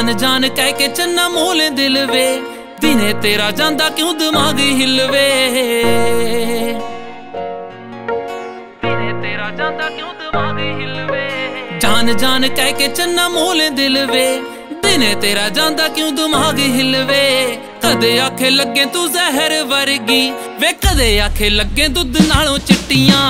जान जान कह के चन्ना मोले दिल वे, दिने तेरा जांदा क्यों दिमाग हिलवे, दिने तेरा जांदा क्यों दिमाग हिलवे। जान जान कह के चन्ना मोले दिल वे, दिने तेरा जांदा क्यों दिमाग हिलवे। कदे आखे लगे तू जहर वर्गी वे, कदे आखे लगे दुध नालों चिट्टियां।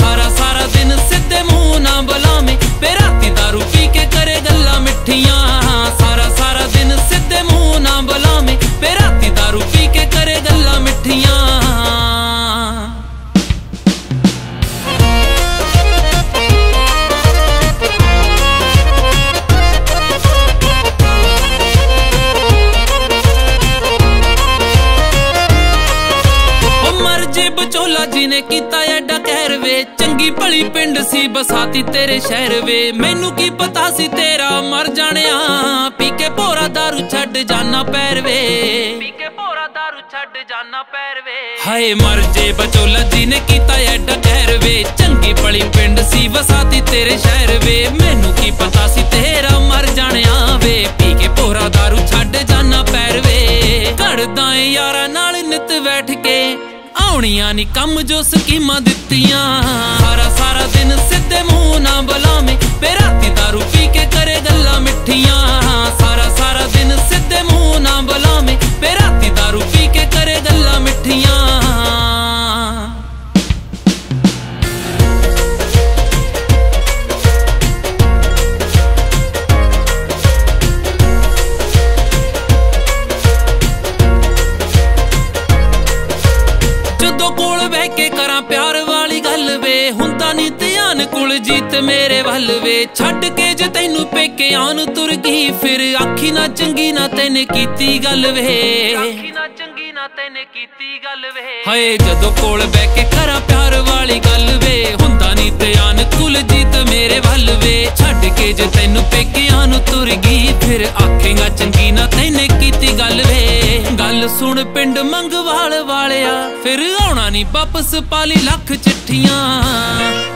सारा सारा दिन सीधे मुंह ना बलावे वे, राती दारू पी के करे गल्ला मिठियां। सारा सारा दिन सीधे मुंह ना बलावे वे, राती दारू पी के करे गल्ला मिठियां। बचोला जी ने किता एडा कहर वे, चंगी भली पिंड सी बसाती तेरे शहर वे। मैनू की पता सी तेरा मर जाने, पी के भोरा दारू छड़ जाना पैर वे, पी के भोरा दारू छड़ जाना पैर वे। हाय मर जे बचोला जी ने किता एडा कहर वे, चंगी भली पिंड सी बसाती तेरे शहर वे। मैनू की पता सी तेरा मर जाने वे, पी के भोरा दारू छड़ जाना पैर वे। करदा यारा नाल नित बैठ के आउणिया नी कम जो स्कीमां दित्तियां। सारा सारा दिन सीधे मुंह ना बलावे वे, राती दारू पी के करे गल्लां मिठियां। सारा सारा दिन सीधे मुंह ना बलावे वे, राती दारू पी के करे गल्लां मिठियां। जीत मेरे वल वे, छड़ के जे तैनू पेके आन तुर गई, फिर आखी ना चंगी ना तैने कीती गल वे, आखी ना चंगी ना तैने कीती गल वे। हाय जदों कोल बैके करा प्यार वाली गल वे, हुंदा नी ते आन कुल जीत मेरे वल वे। छड़ के जे तैनू पेके आन तुर गई, फिर आखेंगा चंगी ना तैने कीती गल वे। गल सुन पिंड मंगवाल वालिया, फिर आउणा नी वापस पाली लख चिट्ठियां।